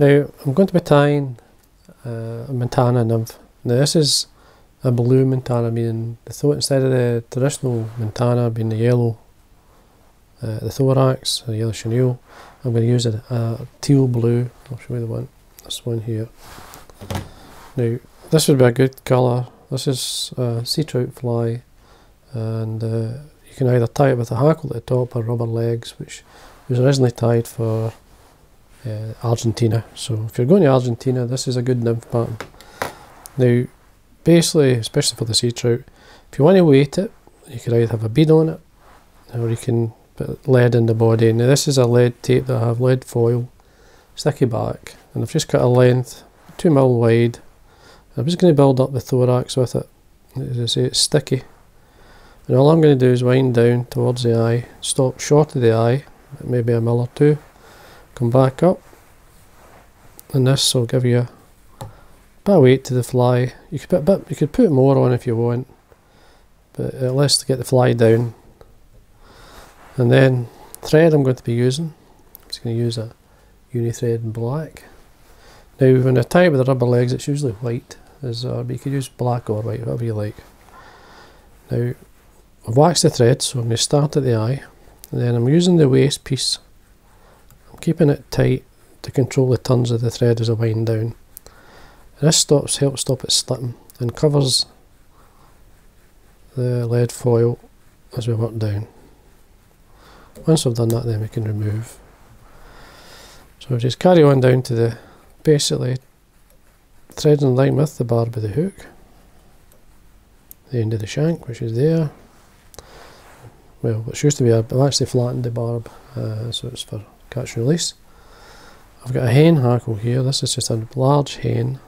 Now I'm going to be tying a Montana nymph. Now this is a blue Montana, meaning the throat, instead of the traditional Montana being the yellow, the thorax, the yellow chenille, I'm going to use a teal blue. I'll show you the one, this one here. Now this would be a good colour. This is sea trout fly, and you can either tie it with a hackle at the top or rubber legs, which was originally tied for Argentina. So if you're going to Argentina, this is a good nymph pattern. Now basically, especially for the sea trout, if you want to weight it, you could either have a bead on it or you can put lead in the body. Now this is a lead tape that I have, lead foil, sticky back, and I've just cut a length 2mm wide. I'm just going to build up the thorax with it. As I say, it's sticky, and all I'm going to do is wind down towards the eye, stop short of the eye, maybe 1mm or 2, come back up, and this will give you a bit of weight to the fly. You could put you could put more on if you want, but at least to get the fly down. And then thread I'm going to be using, I'm just going to use a uni thread in black. Now when I tie it with the rubber legs, it's usually white, but you could use black or white, whatever you like. Now I've waxed the thread, so I'm going to start at the eye, and then I'm using the waist piece. I'm keeping it tight to control the turns of the thread as I wind down. And this helps stop it slipping and covers the lead foil as we work down. Once I've done that, then we can remove. So just carry on down to the, basically thread in line with the barb of the hook, the end of the shank, which is there. Well, it's used to be, I've actually flattened the barb, so it's for catch and release. I've got a hen hackle here. This is just a large hen,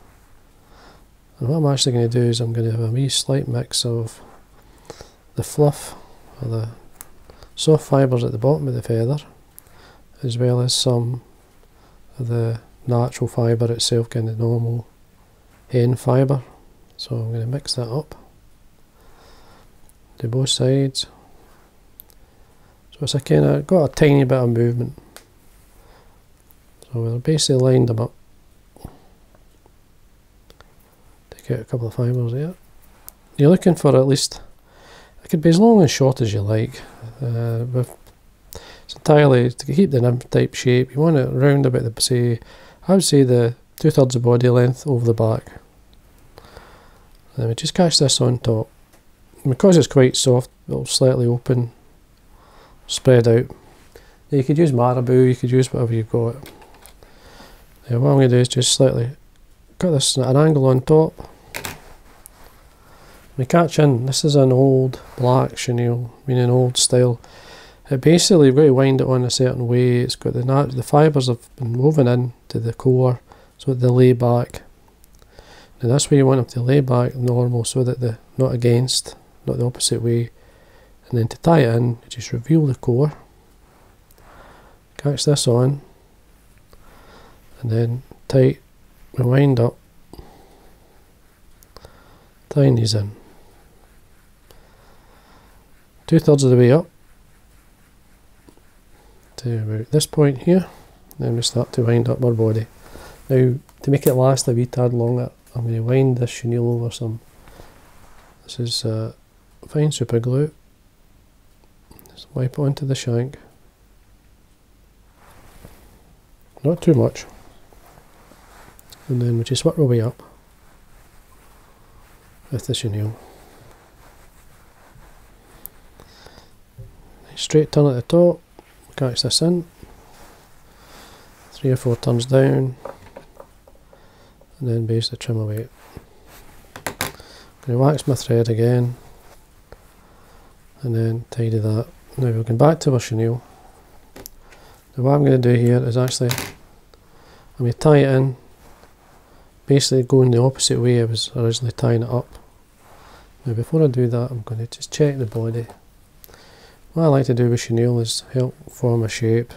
and what I'm actually going to do is I'm going to have a wee slight mix of the fluff, or the soft fibres at the bottom of the feather, as well as some of the natural fibre itself, kind of normal hen fibre. So I'm going to mix that up, do both sides. So it's a kind of got a tiny bit of movement. So we're basically lined them up. Take out a couple of fibres there. You're looking for at least, it could be as long and short as you like. It's entirely to keep the nymph type shape. You want it round about the, say, I would say the 2/3 of body length over the back. Then we just catch this on top. And because it's quite soft, it'll slightly open, spread out. Now you could use marabou, you could use whatever you've got. Now what I'm going to do is just slightly cut this at an angle on top. We catch in, this is an old black chenille, meaning old style. It basically, you've got to wind it on a certain way. It's got the fibres have been woven into the core, so that they lay back. Now that's where you want them to lay back normal, so that they're not against, not the opposite way. And then to tie it in, you just reveal the core, catch this on, and then tight, and wind up, tying these in. 2/3 of the way up, to about this point here, then we start to wind up our body. Now to make it last a wee tad longer, I'm going to wind this chenille over some, this is fine super glue, just wipe it onto the shank, not too much, and then we just work our way up with the chenille. Straight turn at the top, catch this in, 3 or 4 turns down, and then basically trim away. I'm going to wax my thread again, and then tidy that. Now we'll come back to our chenille. Now what I'm going to do here is actually, I'm going to tie it in, basically going the opposite way I was originally tying it up. Now before I do that, I'm going to just check the body. What I like to do with chenille is help form a shape,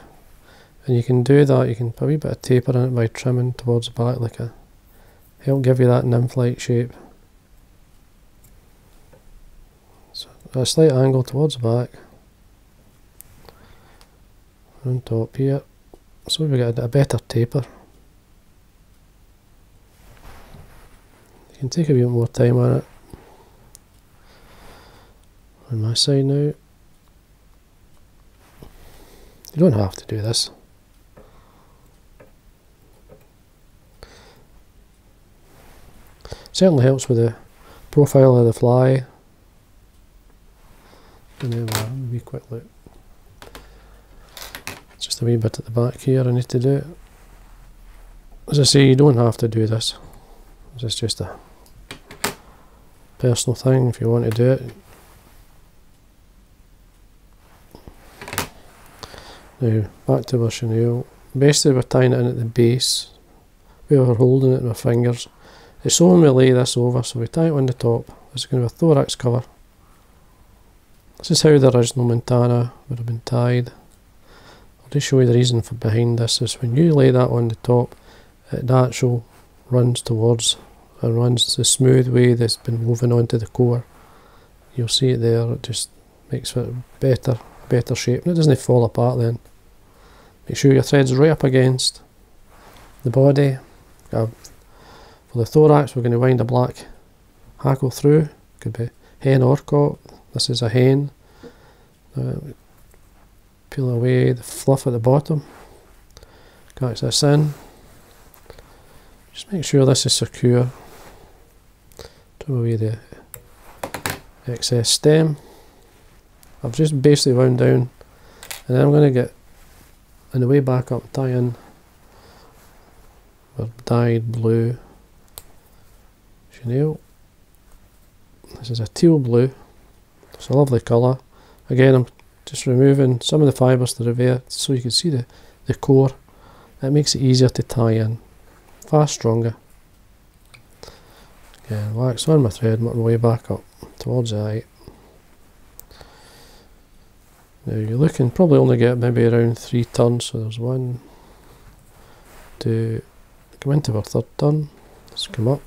and you can do that, you can put a wee bit of taper in it by trimming towards the back, like a, help give you that nymph-like shape. So a slight angle towards the back, on top here, so we've got a better taper. You can take a bit more time on it. On my side now. You don't have to do this. Certainly helps with the profile of the fly. And then we'll have a wee quick look. Just a wee bit at the back here I need to do. As I say, you don't have to do this. This is just a personal thing if you want to do it. Now back to our chenille. Basically we're tying it in at the base. We are holding it in our fingers. It's so when we lay this over, so we tie it on the top. It's going to be a thorax cover. This is how the original Montana would have been tied. I'll just show you the reason for behind this is when you lay that on the top, it actually runs towards, or runs the smooth way that's been woven onto the core. You'll see it there, it just makes it better shape, and it doesn't fall apart then. Make sure your thread's right up against the body. For the thorax we're going to wind a black hackle through, could be hen or cock, this is a hen. Peel away the fluff at the bottom, catch this in. Just make sure this is secure. Trim away the excess stem. I've just basically wound down, and then I'm going to get on the way back up, tie in our dyed blue chenille. This is a teal blue. It's a lovely colour. Again, I'm just removing some of the fibres to reveal so you can see the core. It makes it easier to tie in. Far stronger. Again, wax on my thread, work my way back up towards the eye. Now you're looking, probably only get maybe around 3 turns, so there's 1, 2, come into our 3rd turn, let's come up.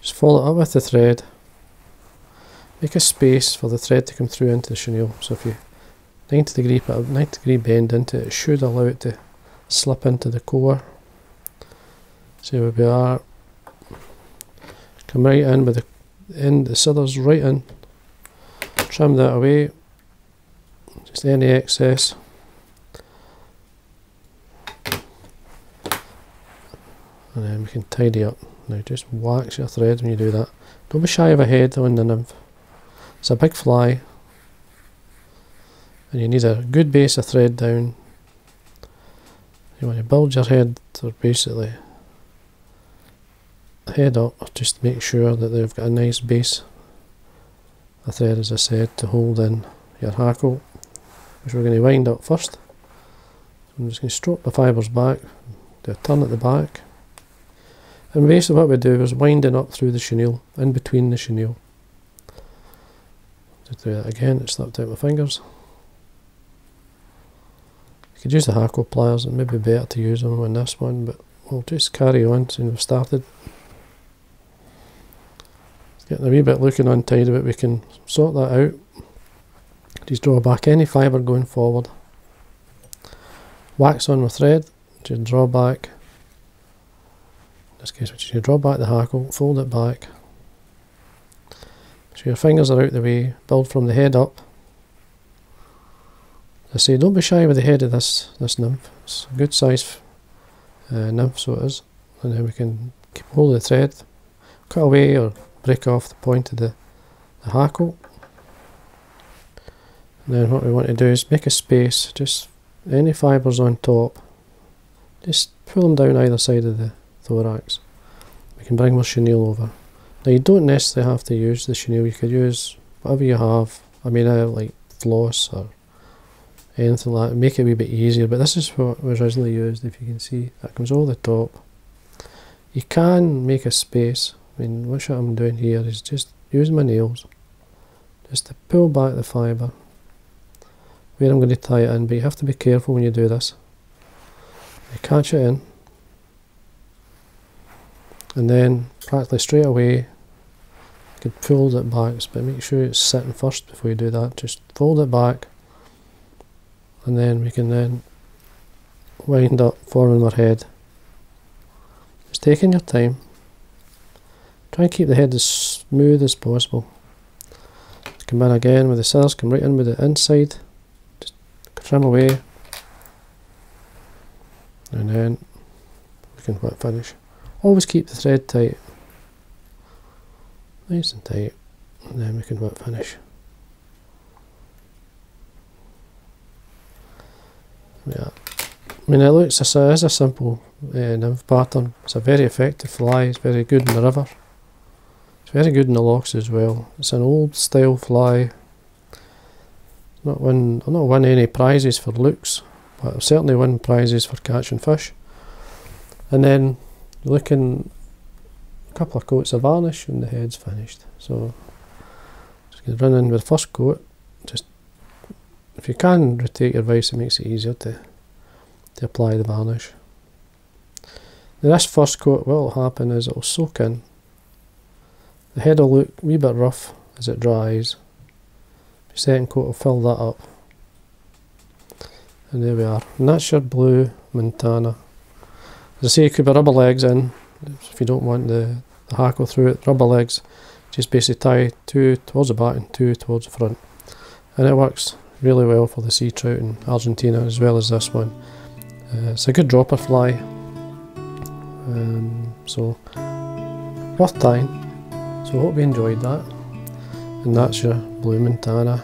Just follow it up with the thread, make a space for the thread to come through into the chenille, so if you 90 degree bend into it, it should allow it to slip into the core. See where we are, come right in with the end, the scissors right in, trim that away, just any excess. And then we can tidy up. Now just wax your thread when you do that. Don't be shy of a head on the nymph. It's a big fly and you need a good base of thread down. You want to build your head or basically head up, just make sure that they've got a nice base of thread, as I said, to hold in your hackle, which we're going to wind up first. So I'm just going to stroke the fibres back, do a turn at the back, and basically what we do is winding up through the chenille, in between the chenille. Just do that again, it slipped out my fingers. You could use the hackle pliers, it may be better to use them on this one, but we'll just carry on since we've started. It's getting a wee bit looking untidy, but we can sort that out. Just draw back any fibre going forward. Wax on my thread, just draw back. In this case, we just draw back the hackle, fold it back. So your fingers are out the way, build from the head up. As I say, don't be shy with the head of this nymph. It's a good size nymph, so it is. And then we can keep hold of the thread, cut away or break off the point of the hackle. Then what we want to do is make a space, just any fibres on top, just pull them down either side of the thorax. We can bring our chenille over. Now you don't necessarily have to use the chenille, you could use whatever you have, I mean like floss or anything like that, make it a wee bit easier, but this is what was originally used, if you can see, that comes all the top. You can make a space, I mean what I'm doing here is just using my nails, just to pull back the fibre, where I'm going to tie it in, but you have to be careful when you do this. You catch it in, and then practically straight away you can fold it back, but make sure it's sitting first before you do that. Just fold it back, and then we can then wind up forming our head. Just taking your time, Try and keep the head as smooth as possible. Let's come in again with the scissors, come right in with the inside, just trim away, and then we can let it finish. Always keep the thread tight, nice and tight, and then we can let it finish. Yeah, I mean, it looks, this is a simple nymph pattern. It's a very effective fly, it's very good in the river, it's very good in the lochs as well. It's an old style fly. I'll not win any prizes for looks, but I'll certainly win prizes for catching fish. And then looking, a couple of coats of varnish and the head's finished. So just get run in with the first coat. Just, if you can rotate your vise, it makes it easier to apply the varnish. Now this first coat, what will happen is it will soak in. The head will look a wee bit rough as it dries. The second coat will fill that up. And there we are. And that's your blue Montana. As I say, you could put rubber legs in. If you don't want the hackle through it, rubber legs, just basically tie two towards the back and two towards the front. And it works really well for the sea trout in Argentina as well as this one. It's a good dropper fly, so worth trying. So I hope you enjoyed that, and that's your blue Montana.